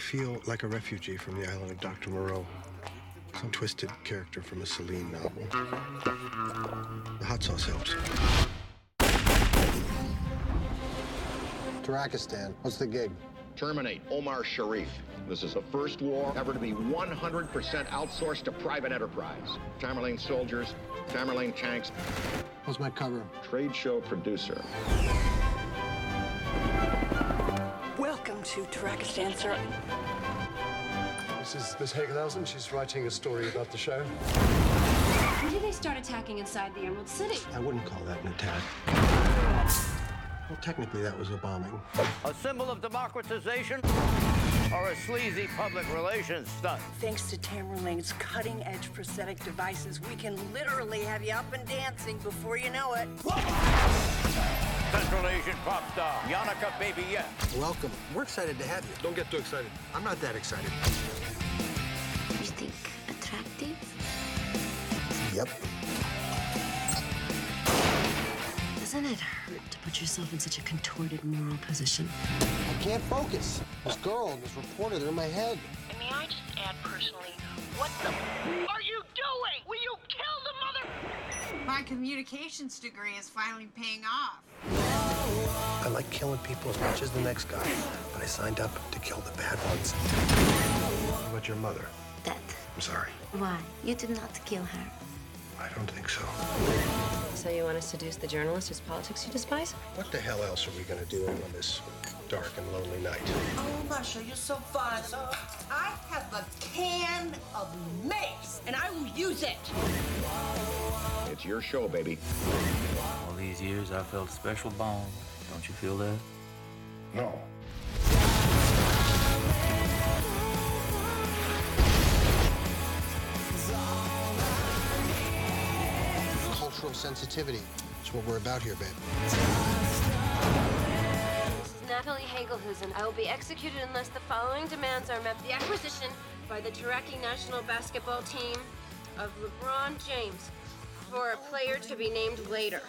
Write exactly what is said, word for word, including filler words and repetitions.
feel like a refugee from the island of Doctor Moreau, some twisted character from a Celine novel. The hot sauce helps. Turagistan, what's the gig? Terminate Omar Sharif. This is the first war ever to be one hundred percent outsourced to private enterprise. Tamerlane soldiers, Tamerlane tanks. What's my cover? Trade show producer. Welcome to Turagistan, sir. This is Miss Hegalhuzen. She's writing a story about the show. When did they start attacking inside the Emerald City? I wouldn't call that an attack. Well, technically, that was a bombing. A symbol of democratization or a sleazy public relations stunt? Thanks to Tamerlane's cutting-edge prosthetic devices, we can literally have you up and dancing before you know it. Central Asian pop star, Yannicka Baby Yes. Welcome. We're excited to have you. Don't get too excited. I'm not that excited. You think attractive? Yep. Doesn't it hurt to put yourself in such a contorted moral position? I can't focus. This girl and this reporter, they're in my head. And may I just add personally, what the are you doing? Will you kill the mother? My communications degree is finally paying off. I like killing people as much as the next guy, but I signed up to kill the bad ones. What about your mother? Dead. I'm sorry. Why? You did not kill her. I don't think so. So you want to seduce the journalist whose politics you despise? What the hell else are we going to do on this dark and lonely night? Oh, Masha, you're so fine. I have a can of mace, and I will use it. It's your show, baby. All these years, I felt a special bond. Don't you feel that? No. Sensitivity. That's what we're about here, babe. This is Natalie Hegalhuzen. I will be executed unless the following demands are met. The acquisition by the Taraki national basketball team of LeBron James for a player to be named later.